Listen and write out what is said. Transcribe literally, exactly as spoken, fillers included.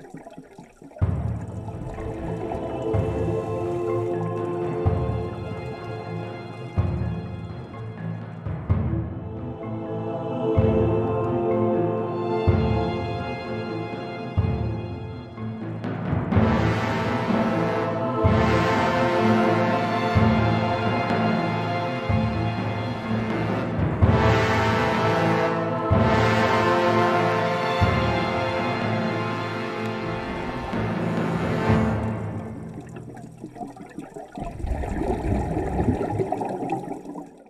You